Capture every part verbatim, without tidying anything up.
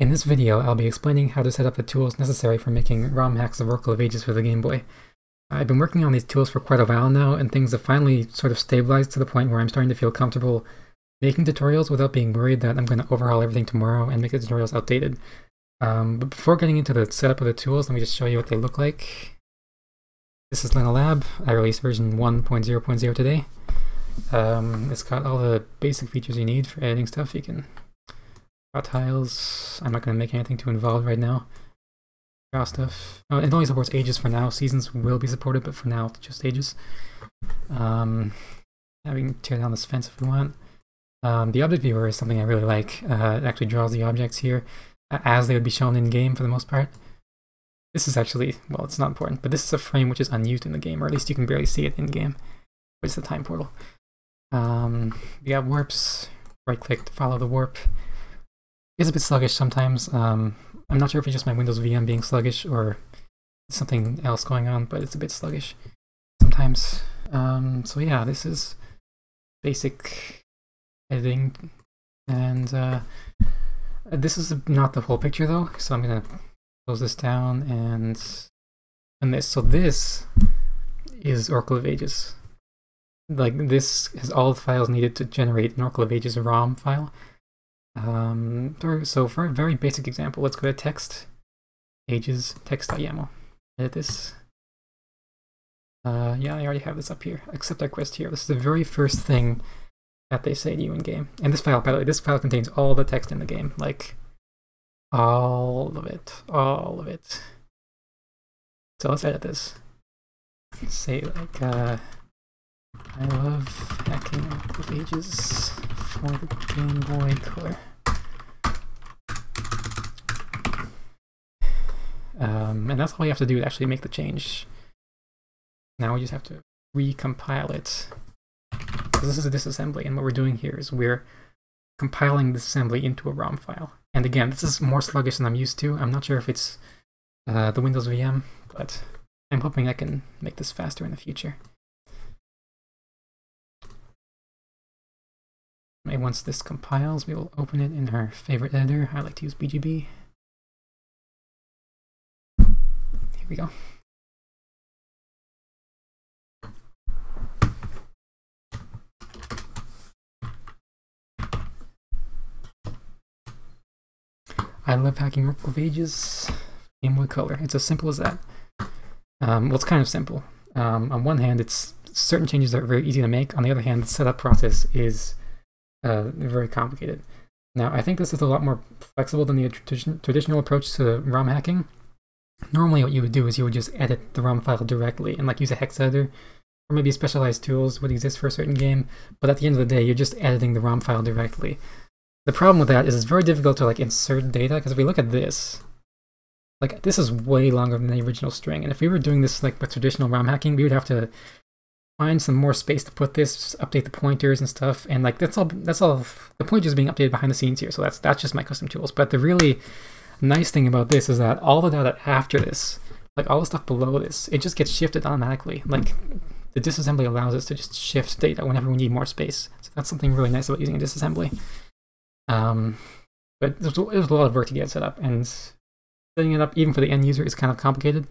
In this video, I'll be explaining how to set up the tools necessary for making ROM hacks of Oracle of Ages for the Game Boy. I've been working on these tools for quite a while now, and things have finally sort of stabilized to the point where I'm starting to feel comfortable making tutorials without being worried that I'm going to overhaul everything tomorrow and make the tutorials outdated. Um, but before getting into the setup of the tools, let me just show you what they look like. This is LynnaLab. I released version one point zero point zero today. Um, it's got all the basic features you need for editing stuff. You can draw tiles. I'm not going to make anything too involved right now. Draw stuff. Oh, it only supports ages for now. Seasons will be supported, but for now it's just ages. Um, yeah, we can tear down this fence if we want. Um, the object viewer is something I really like. Uh, it actually draws the objects here as they would be shown in game for the most part. This is actually, well, it's not important, but this is a frame which is unused in the game, or at least you can barely see it in game. It's the time portal. Um, we got warps. Right click to follow the warp. It's a bit sluggish sometimes. Um, I'm not sure if it's just my Windows V M being sluggish or something else going on, but it's a bit sluggish sometimes. Um, so yeah, this is basic editing, and uh, this is not the whole picture though, so I'm gonna close this down and and this. So this is Oracle of Ages. Like, this has all the files needed to generate an Oracle of Ages ROM file. Um, so for a very basic example, let's go to text, ages, text.yaml, edit this. Uh, yeah, I already have this up here, accept our quest here. This is the very first thing that they say to you in game. And this file, by the way, this file contains all the text in the game, like all of it, all of it. So let's edit this. Let's say like, uh, I love hacking Oracle of Ages for the Game Boy Color. Um, and that's all we have to do to actually make the change. Now we just have to recompile it. So this is a disassembly, and what we're doing here is we're compiling this assembly into a ROM file. And again, this is more sluggish than I'm used to. I'm not sure if it's uh, the Windows V M, but I'm hoping I can make this faster in the future. And once this compiles, we will open it in our favorite editor. I like to use B G B. Here we go. I love hacking Oracle of Ages. Game Boy Color. It's as simple as that. Um, well, it's kind of simple. Um, on one hand, it's certain changes are very easy to make. On the other hand, the setup process is Uh, very complicated. Now, I think this is a lot more flexible than the tradition, traditional approach to ROM hacking. Normally what you would do is you would just edit the ROM file directly and like use a hex editor, or maybe specialized tools would exist for a certain game, but at the end of the day, you're just editing the ROM file directly. The problem with that is it's very difficult to like insert data, because if we look at this, like this is way longer than the original string, and if we were doing this like with traditional ROM hacking, we would have to find some more space to put this, just update the pointers and stuff, and like that's all. That's all. The pointers being updated behind the scenes here, so that's that's just my custom tools. But the really nice thing about this is that all the data after this, like all the stuff below this, it just gets shifted automatically. Like the disassembly allows us to just shift data whenever we need more space. So that's something really nice about using a disassembly. Um, but it was, it was a lot of work to get set up, and setting it up even for the end user is kind of complicated.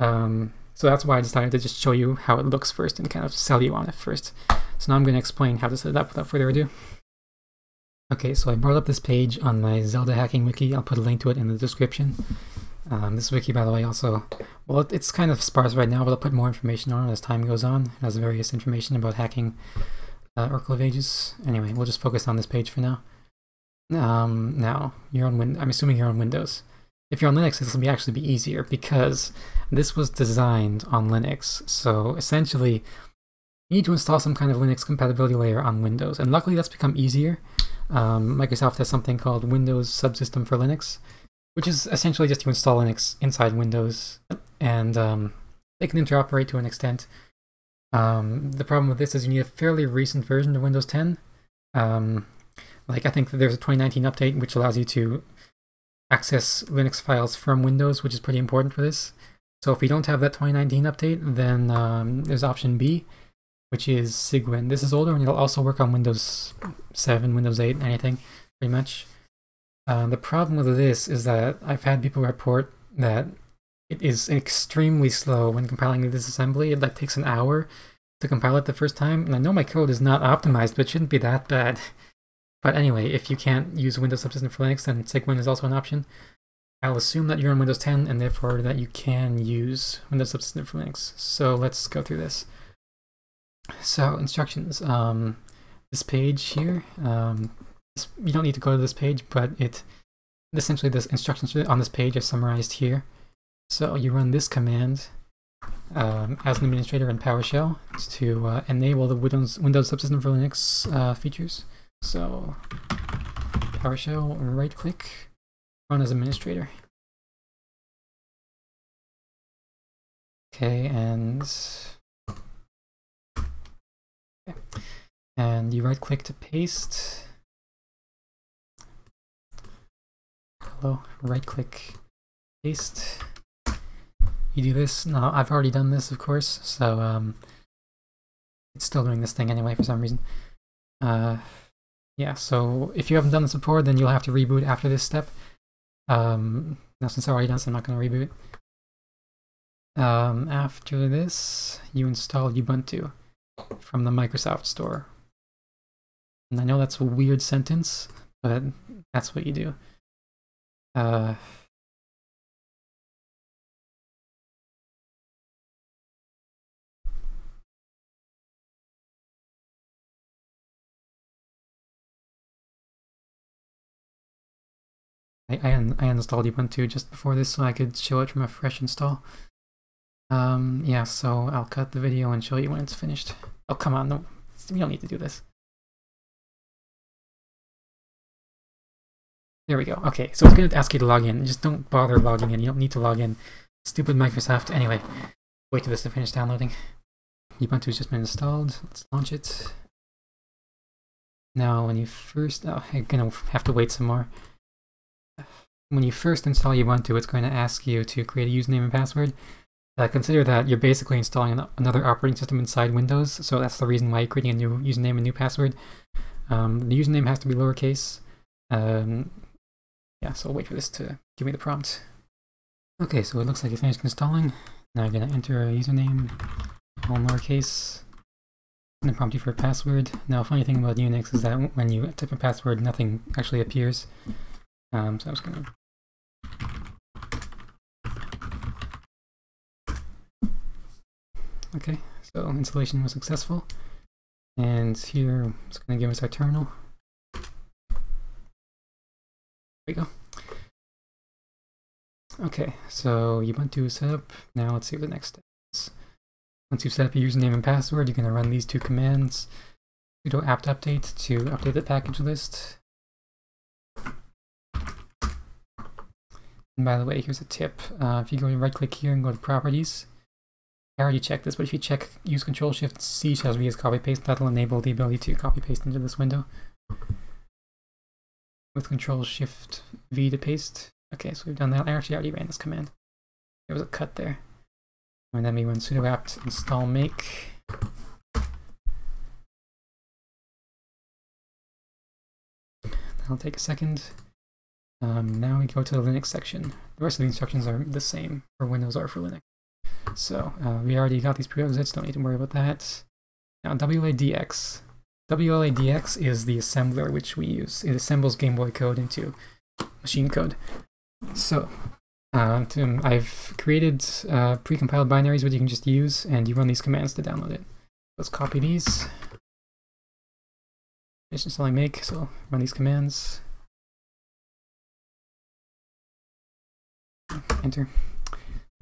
Um, So that's why I decided to just show you how it looks first and kind of sell you on it first. So now I'm going to explain how to set it up without further ado. Okay, so I brought up this page on my Zelda hacking wiki. I'll put a link to it in the description. Um, this wiki, by the way, also, well, it's kind of sparse right now, but I'll put more information on it as time goes on. It has various information about hacking uh, Oracle of Ages. Anyway, we'll just focus on this page for now. Um, now, you're on Win- I'm assuming you're on Windows. If you're on Linux, this will be actually be easier because this was designed on Linux. So essentially, you need to install some kind of Linux compatibility layer on Windows. And luckily, that's become easier. Um, Microsoft has something called Windows Subsystem for Linux, which is essentially just you install Linux inside Windows, and um, they can interoperate to an extent. Um, the problem with this is you need a fairly recent version of Windows ten. Um, like I think there's a twenty nineteen update which allows you to access Linux files from Windows, which is pretty important for this. So if we don't have that twenty nineteen update, then um, there's option B, which is Cygwin. This is older, and it'll also work on Windows seven, Windows eight, anything, pretty much. Uh, the problem with this is that I've had people report that it is extremely slow when compiling this assembly. It like takes an hour to compile it the first time, and I know my code is not optimized, but it shouldn't be that bad. But anyway, if you can't use Windows Subsystem for Linux, then Cygwin is also an option. I'll assume that you're on Windows ten, and therefore that you can use Windows Subsystem for Linux. So let's go through this. So instructions. Um, this page here. Um, this, you don't need to go to this page, but it essentially the instructions on this page are summarized here. So you run this command um, as an administrator in PowerShell to uh, enable the Windows Windows Subsystem for Linux uh, features. So, PowerShell, right-click, run as administrator. Okay, and okay. and you right-click to paste. Hello, right-click, paste. You do this. No, I've already done this, of course. So um, it's still doing this thing anyway for some reason. Uh, Yeah, so if you haven't done this before, then you'll have to reboot after this step. Um, now, since I've already done this, I'm not going to reboot. Um, after this, you install Ubuntu from the Microsoft Store. And I know that's a weird sentence, but that's what you do. Uh, I, un I installed Ubuntu just before this so I could show it from a fresh install. Um, yeah, so I'll cut the video and show you when it's finished. Oh, come on, no, we don't need to do this. There we go. Okay, so it's going to ask you to log in. Just don't bother logging in. You don't need to log in. Stupid Microsoft. Anyway, wait till this to finish downloading. Ubuntu's just been installed. Let's launch it. Now, when you first... Oh, you're going to have to wait some more. When you first install Ubuntu, it's going to ask you to create a username and password. Uh, consider that you're basically installing an, another operating system inside Windows, so that's the reason why you're creating a new username and new password. Um, the username has to be lowercase. Um, yeah, so I'll wait for this to give me the prompt. Okay, so it looks like it finished installing. Now I'm going to enter a username, all lowercase, and prompt you for a password. Now, a funny thing about Unix is that when you type a password, nothing actually appears. Um, so I'm just going to Okay, so installation was successful, and here it's going to give us our terminal. There we go. Okay, so Ubuntu is set up. Now let's see what the next step is. Once you've set up your username and password, you're going to run these two commands. Sudo apt update to update the package list. And by the way, here's a tip. Uh, if you go to right-click here and go to Properties, I already checked this, but if you check use Control Shift C shells via copy-paste, that'll enable the ability to copy-paste into this window. With Control Shift V to paste. Okay, so we've done that. I actually already ran this command. There was a cut there. And then we run sudo apt install make. That'll take a second. Um, now we go to the Linux section. The rest of the instructions are the same for Windows or for Linux. So, uh, we already got these prerequisites, don't need to worry about that. Now, W L A D X. W L A D X is the assembler which we use. It assembles Game Boy code into machine code. So, uh, to, I've created uh, precompiled binaries which you can just use, and you run these commands to download it. Let's copy these. Finish installing make, so run these commands. Enter.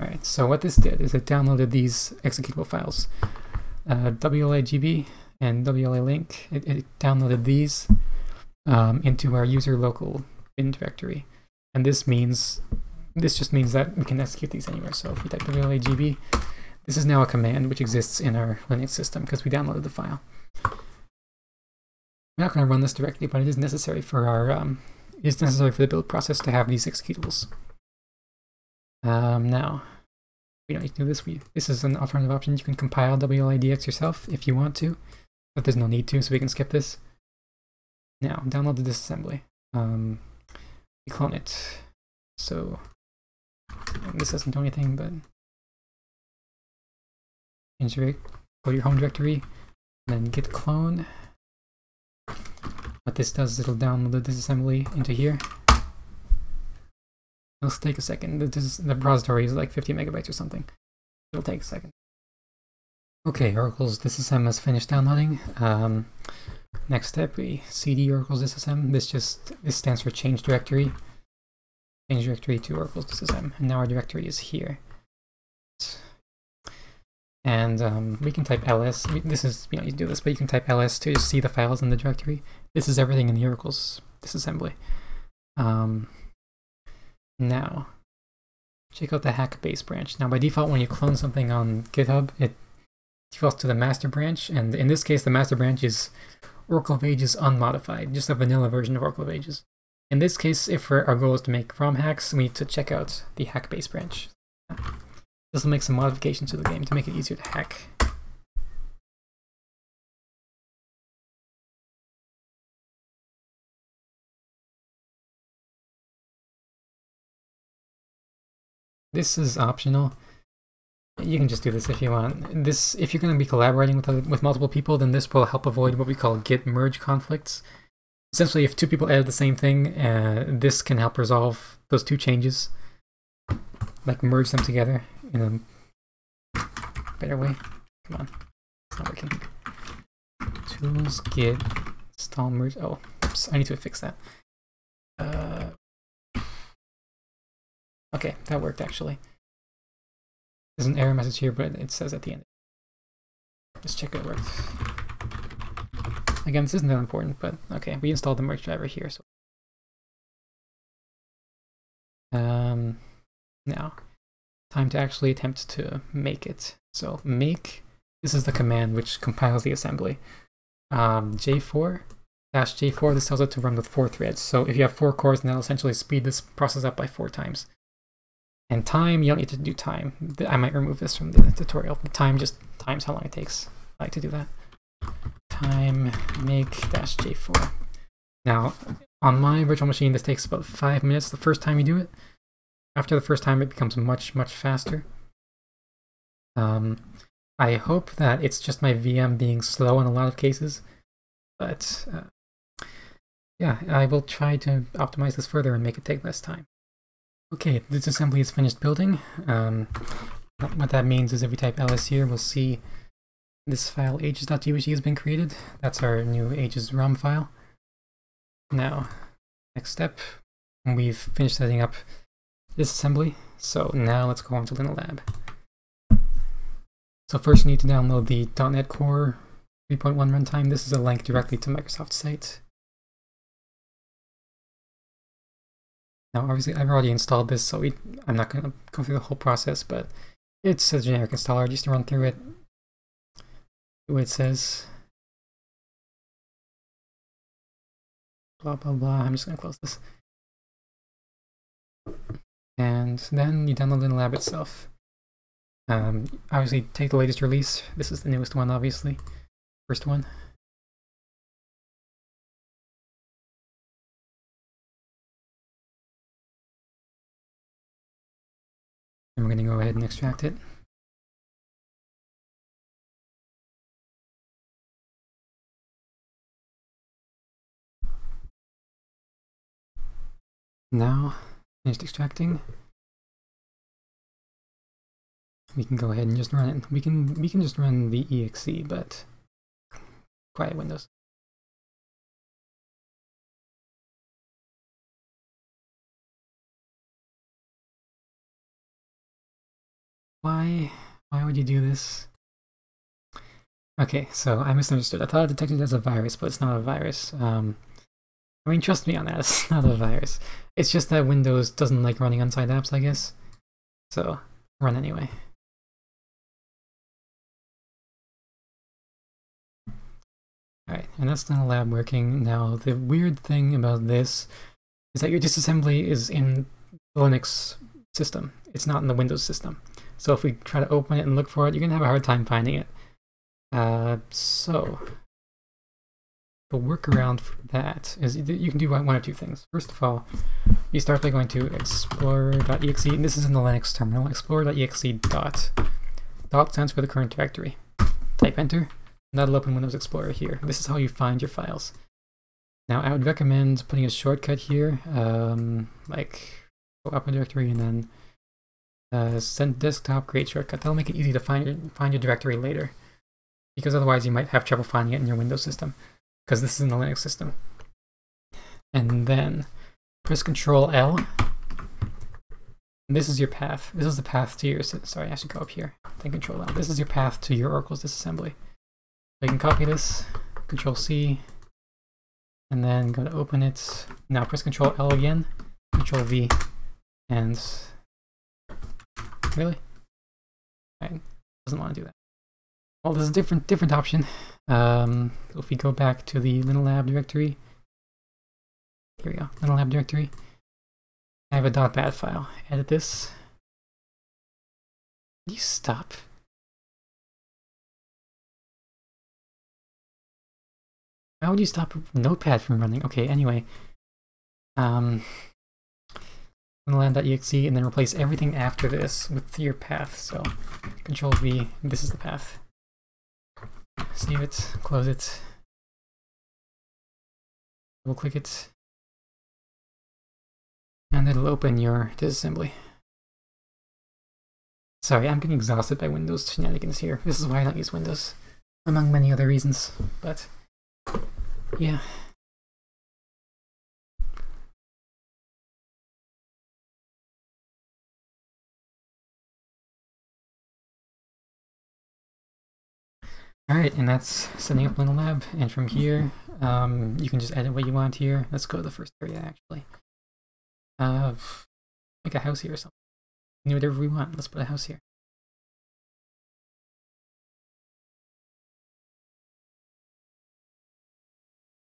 Alright, so what this did is it downloaded these executable files, uh, W L A G B and W L A link. It, it downloaded these um, into our user local bin directory, and this means this just means that we can execute these anywhere. So if we type W L A G B, this is now a command which exists in our Linux system because we downloaded the file. We're not going to run this directly, but it is necessary for our um, it is necessary for the build process to have these executables. Um, now, we don't need to do this. We, this is an alternative option. You can compile W L A D X yourself if you want to, but there's no need to, so we can skip this. Now, download this assembly. Um, clone it. So this doesn't do anything, but go to your home directory, then git clone. What this does is it'll download the disassembly into here. It'll take a second. The repository is like fifty megabytes or something. It'll take a second. Okay, Oracle's D S S M has finished downloading. Um, next step, we cd Oracle's D S S M. This just this stands for change directory. Change directory to Oracle's D S S M, and now our directory is here. And um, we can type ls. This is you know you do this, but you can type ls to just see the files in the directory. This is everything in the Oracle's disassembly. Um, now, check out the hack-based branch. Now, by default, when you clone something on GitHub, it defaults to the master branch, and in this case, the master branch is Oracle of Ages unmodified, just a vanilla version of Oracle of Ages. In this case, if our goal is to make ROM hacks, we need to check out the hack-based branch. This will make some modifications to the game to make it easier to hack. This is optional. You can just do this if you want. This, if you're going to be collaborating with other, with multiple people, then this will help avoid what we call git merge conflicts. Essentially, if two people edit the same thing, uh, this can help resolve those two changes, like merge them together in a better way. Come on, it's not working. Tools, git, install, merge. Oh, oops, I need to fix that. Uh, okay, that worked actually. There's an error message here, but it says at the end. Let's check if it works. Again, this isn't that important, but okay, we installed the merge driver here. So, um, now, time to actually attempt to make it. So make, this is the command which compiles the assembly. Um, J four, dash J four, this tells it to run with four threads. So if you have four cores, then that'll essentially speed this process up by four times. And time, you don't need to do time. I might remove this from the tutorial. The time just times how long it takes. I like to do that. Time make dash J four. Now, on my virtual machine, this takes about five minutes the first time you do it. After the first time, it becomes much, much faster. Um, I hope that it's just my V M being slow in a lot of cases, but uh, yeah, I will try to optimize this further and make it take less time. Okay, this assembly is finished building. Um, what that means is if we type ls here, we'll see this file ages.gbg has been created. That's our new ages ROM file. Now, next step, we've finished setting up this assembly. So now let's go on to LynnaLab. So first you need to download the dot NET Core three point one runtime. This is a link directly to Microsoft's site. Now, obviously, I've already installed this, so we, I'm not going to go through the whole process, but it's a generic installer. Just to run through it, see what it says. Blah, blah, blah. I'm just going to close this. And then you download LynnaLab itself. Um, obviously, take the latest release. This is the newest one, obviously. First one. And we're going to go ahead and extract it. Now, finished extracting. We can go ahead and just run it. We can we can just run the E X E, but quiet Windows. Why? Why would you do this? Okay, so I misunderstood. I thought I detected it as a virus, but it's not a virus. Um, I mean, trust me on that, it's not a virus. It's just that Windows doesn't like running unsigned apps, I guess. So, run anyway. Alright, and that's LynnaLab working. Now, the weird thing about this is that your disassembly is in the Linux system. It's not in the Windows system. So if we try to open it and look for it, you're going to have a hard time finding it. Uh, so the workaround for that is you can do one of two things. First of all, we start by going to explorer dot E X E, and this is in the Linux terminal, explorer dot E X E dot. Dot stands for the current directory. Type enter, and that'll open Windows Explorer here. This is how you find your files. Now, I would recommend putting a shortcut here, um, like go up a directory and then uh, send desktop, create shortcut. That'll make it easy to find your, find your directory later, because otherwise you might have trouble finding it in your Windows system, because this is in the Linux system. And then press control L. And this is your path. This is the path to your, sorry, I should go up here. Then control L. This is your path to your Oracle's disassembly. So you can copy this, control C, and then go to open it. Now press control L again, control V, and really? Right, doesn't want to do that. Well, there's a different different option. Um, if we go back to the LynnaLab directory, here we go, LynnaLab directory. I have a .bat file. Edit this. Can you stop? How would you stop Notepad from running? Okay, anyway. Um, LynnaLab dot E X E, and then replace everything after this with your path. So, control V, this is the path. Save it, close it. Double click it. And it'll open your disassembly. Sorry, I'm getting exhausted by Windows shenanigans here. This is why I don't use Windows, among many other reasons, but yeah. Alright, and that's setting up LynnaLab, and from here, um, you can just edit what you want here. Let's go to the first area, actually. Uh, make a house here or something. Do whatever we want. Let's put a house here.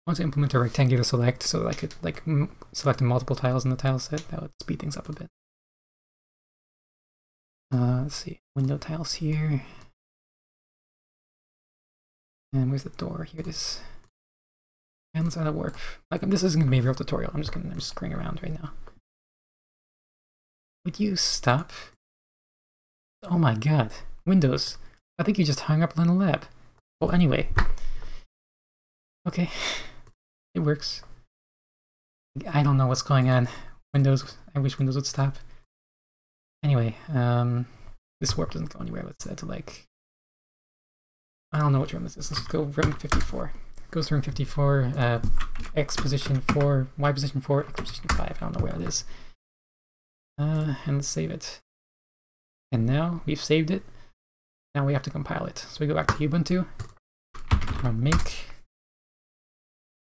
I want to implement a rectangular select so that I could like m select multiple tiles in the tile set. That would speed things up a bit. Uh, let's see, window tiles here. And where's the door? Here it is. And let's add a warp. Like, this isn't gonna be a real tutorial. I'm just gonna I'm just screwing around right now. Would you stop? Oh my god. Windows. I think you just hung up LynnaLab. Well, anyway. Okay. It works. I don't know what's going on. Windows. I wish Windows would stop. Anyway, um, this warp doesn't go anywhere. Let's add to like... I don't know which room this is. Let's go room fifty-four. It goes to room fifty-four, uh, X position four, Y position four, X position five. I don't know where it is. Uh, and let's save it. And now we've saved it. Now we have to compile it. So we go back to Ubuntu, run make,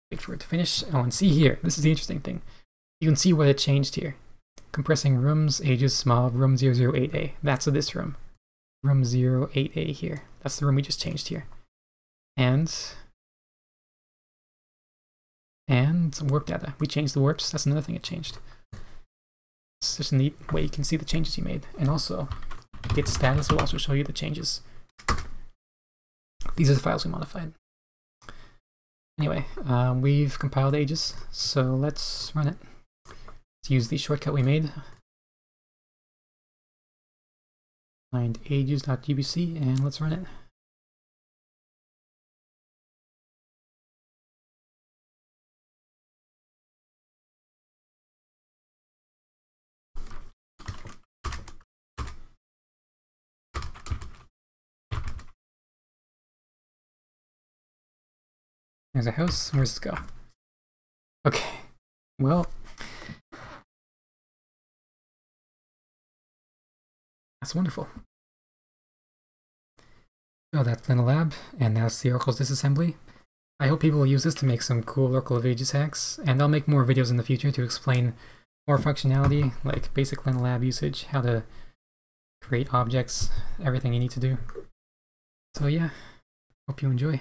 wait for it to finish. Oh, and see here, this is the interesting thing. You can see what it changed here. Compressing rooms, ages, small, room zero zero eight A. That's this room. Room zero eight A here. That's the room we just changed here. And, and warp data. We changed the warps. That's another thing it changed. It's just a neat way you can see the changes you made. And also, git status will also show you the changes. These are the files we modified. Anyway, um, we've compiled ages, so let's run it. Let's use the shortcut we made. Find ages dot G B C, and let's run it. There's a house. Where's this go? Okay. Well, that's wonderful. So that's LynnaLab, and that's the Oracle's disassembly. I hope people will use this to make some cool Oracle of Ages hacks, and I'll make more videos in the future to explain more functionality, like basic LynnaLab usage, how to create objects, everything you need to do. So yeah, hope you enjoy.